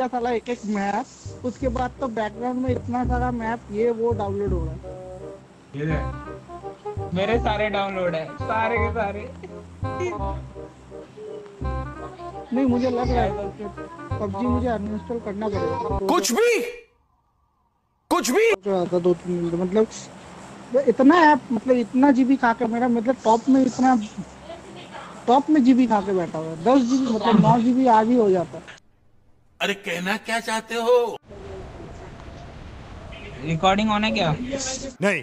का साला एक एक मैप, उसके बाद तो बैकग्राउंड में इतना सारा मैप ये वो डाउनलोड हो रहा है। मेरे सारे डाउनलोड है सारे के सारे। नहीं मुझे लग रहा है PUBG मुझे अनइंस्टॉल करना पड़ेगा। कुछ भी दो तीन मतलब इतना ऐप मतलब इतना जीबी खा के मेरा मतलब टॉप में जीबी खा के बैठा हुआ है। 10 जीबी मतलब 9 जीबी आज ही हो जाता। अरे कहना क्या चाहते हो? रिकॉर्डिंग होने क्या? नहीं।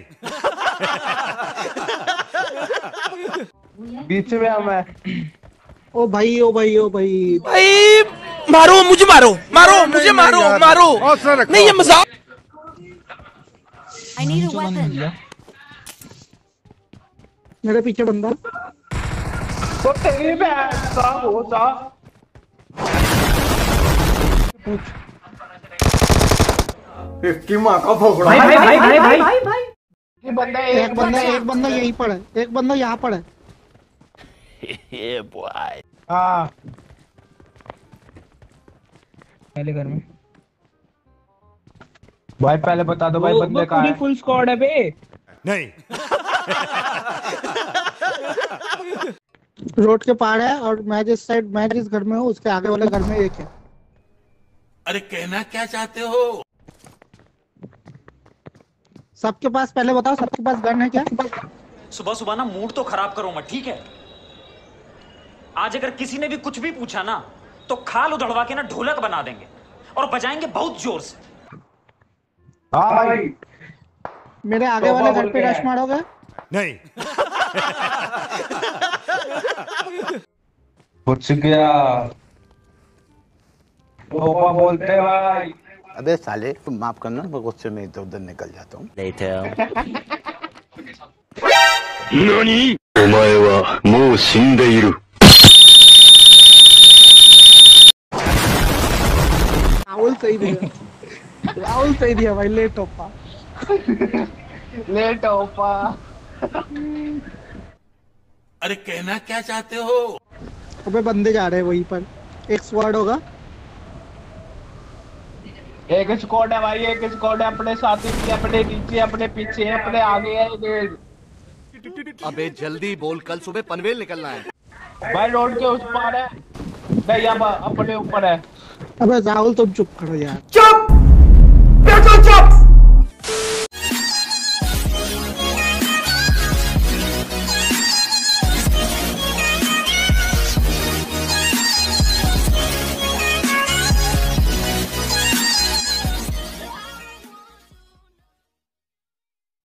बीच में मैं ओ भाई मारो मुझे, मारो नहीं ये मजाक। I need a weapon. मेरे पीछे बंदा तो तेरी हो सा भाई एक बंदा यहाँ पर है। पहले घर में भाई पहले बता दो भाई बंदे कहाँ है। फुल स्क्वाड है बे। नहीं रोड के पार है और मैं जिस घर में हूँ उसके आगे वाले घर में एक है। अरे कहना क्या चाहते हो? सबके पास पहले बताओ सबके पास गन है क्या? सुबह सुबह ना मूड तो खराब करो मत, ठीक है? आज अगर किसी ने भी कुछ भी पूछा ना तो खाल उधड़वा के ना ढोलक बना देंगे और बजाएंगे बहुत जोर से। हाँ भाई मेरे आगे तो वाले घर पे रश मारोगे? नहीं कुछ गया तो बोलते भाई। अबे साले तुम माफ करना मैं गुस्से में इधर उधर निकल जाता हूँ। राहुल सही दिया भाई। लेट ओपा अरे कहना क्या चाहते हो? अबे बंदे जा रहे हैं वहीं पर। एक स्वाड होगा, एक स्क्वाड है भाई, एक स्क्वाड है अपने साथी के, अपने नीचे, अपने पीछे, अपने आगे है। अबे जल्दी बोल कल सुबह पनवेल निकलना है भाई। रोड के उस पार है, अपने ऊपर है। अबे राहुल तुम चुप करो यार।